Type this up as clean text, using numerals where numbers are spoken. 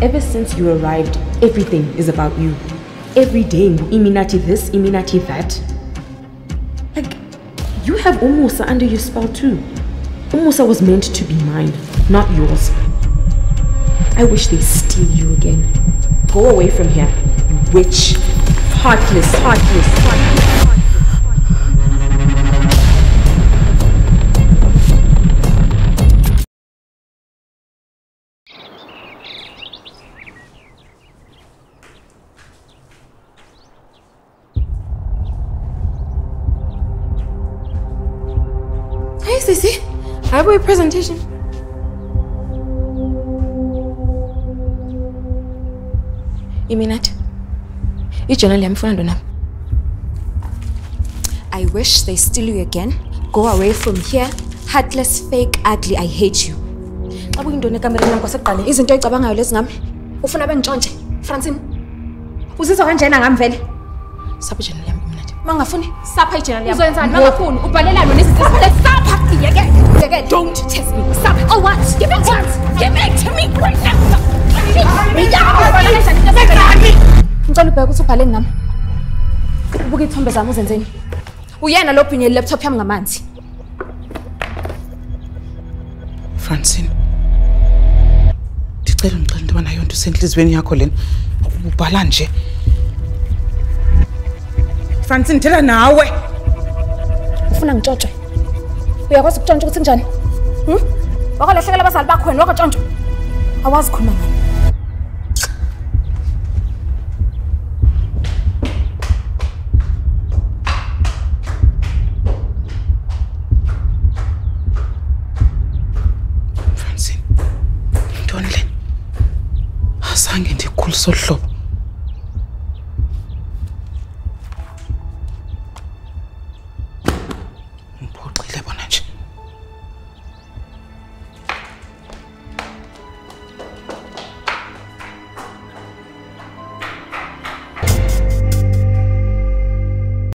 Ever since you arrived, everything is about you. Every day, Iminathi this, Iminathi that. Like, you have Umusa under your spell too. Umusa was meant to be mine, not yours. I wish they'd steal you again. Go away from here, you witch. Heartless, heartless, heartless. Hey, Sisi, I have a presentation. Iminathi, I wish they steal you again. Go away from here. Heartless, fake, ugly, I hate you. Francine, don't test me. Stop. Oh, what? Give it to me. Give it to me right now. Francine, Francine, tell her now. Francine, Tonle, I sang in the cool soul.